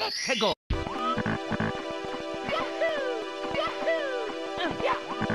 Let's go! Yahoo! Yahoo! Yeah.